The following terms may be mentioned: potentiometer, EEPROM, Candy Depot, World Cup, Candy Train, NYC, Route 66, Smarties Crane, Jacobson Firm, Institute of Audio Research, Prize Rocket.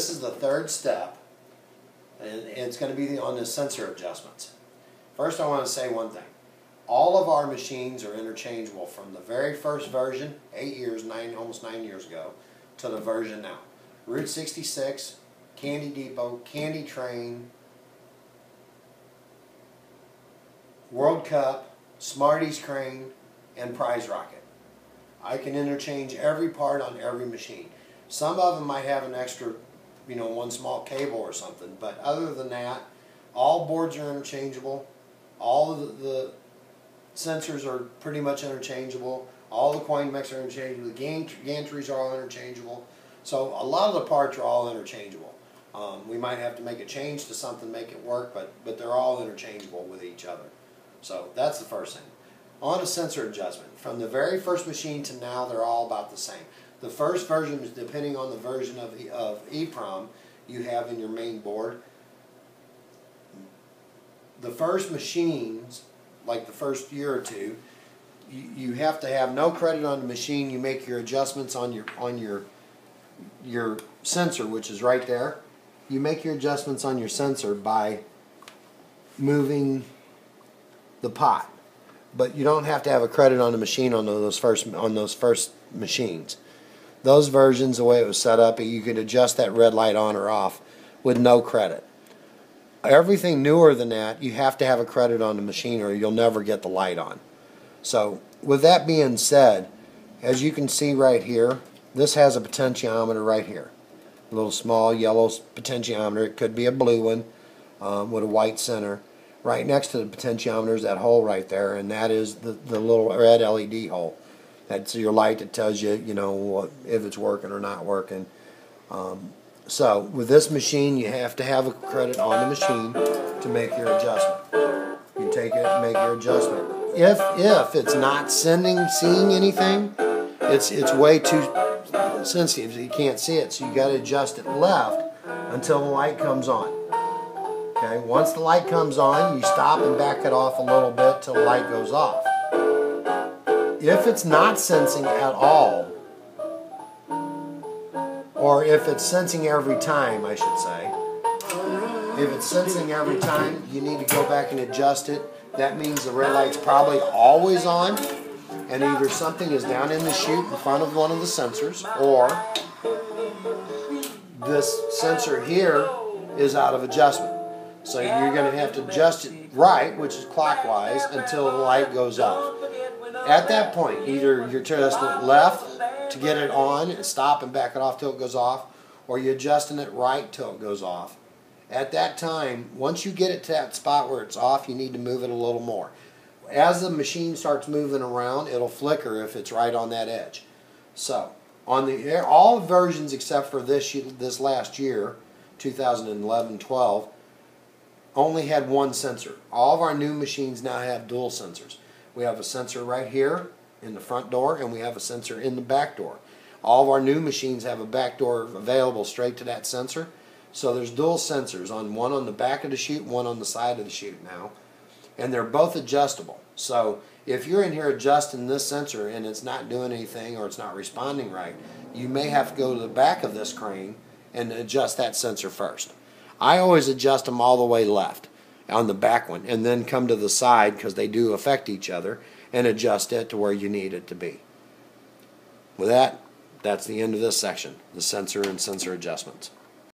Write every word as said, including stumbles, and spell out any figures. This is the third step, and it's going to be on the sensor adjustments. First, I want to say one thing. All of our machines are interchangeable from the very first version, eight years, nine, almost nine years ago, to the version now. Route sixty-six, Candy Depot, Candy Train, World Cup, Smarties Crane, and Prize Rocket. I can interchange every part on every machine. Some of them might have an extra, you know, one small cable or something, but other than that, all boards are interchangeable, all of the sensors are pretty much interchangeable, all the coin mechs are interchangeable, the gantries are all interchangeable, so a lot of the parts are all interchangeable. Um, we might have to make a change to something, make it work, but, but they're all interchangeable with each other. So that's the first thing. On a sensor adjustment, from the very first machine to now, they're all about the same. The first version, depending on the version of, the, of EEPROM you have in your main board, the first machines, like the first year or two, you, you have to have no credit on the machine. You make your adjustments on your on your your sensor, which is right there. You make your adjustments on your sensor by moving the pot, but you don't have to have a credit on the machine on those first on those first machines. Those versions, the way it was set up, you could adjust that red light on or off with no credit. Everything newer than that, you have to have a credit on the machine or you'll never get the light on. So with that being said, as you can see right here, this has a potentiometer right here. A little small yellow potentiometer. It could be a blue one um, with a white center. Right next to the potentiometer is that hole right there, and that is the, the little red L E D hole. That's your light that tells you, you know, if it's working or not working. Um, so with this machine, you have to have a credit on the machine to make your adjustment. You take it and make your adjustment. If if it's not sending, seeing anything, it's it's way too sensitive. You can't see it, so you got to adjust it left until the light comes on. Okay, once the light comes on, you stop and back it off a little bit till the light goes off. If it's not sensing at all, or if it's sensing every time, I should say, if it's sensing every time, you need to go back and adjust it. That means the red light's probably always on, and either something is down in the chute in front of one of the sensors, or this sensor here is out of adjustment. So you're going to have to adjust it right, which is clockwise, until the light goes off. At that point, either you adjust it left to get it on and stop and back it off till it goes off, or you're adjusting it right till it goes off. At that time, once you get it to that spot where it's off, you need to move it a little more. As the machine starts moving around, it'll flicker if it's right on that edge. So, on the all versions except for this this last year, two thousand eleven twelve, only had one sensor. All of our new machines now have dual sensors. We have a sensor right here in the front door, and we have a sensor in the back door. All of our new machines have a back door available straight to that sensor. So there's dual sensors, on one on the back of the chute, one on the side of the chute now. And they're both adjustable. So if you're in here adjusting this sensor and it's not doing anything or it's not responding right, you may have to go to the back of this crane and adjust that sensor first. I always adjust them all the way left on the back one and then come to the side, because they do affect each other, and adjust it to where you need it to be. With that, that's the end of this section, the sensor and sensor adjustments.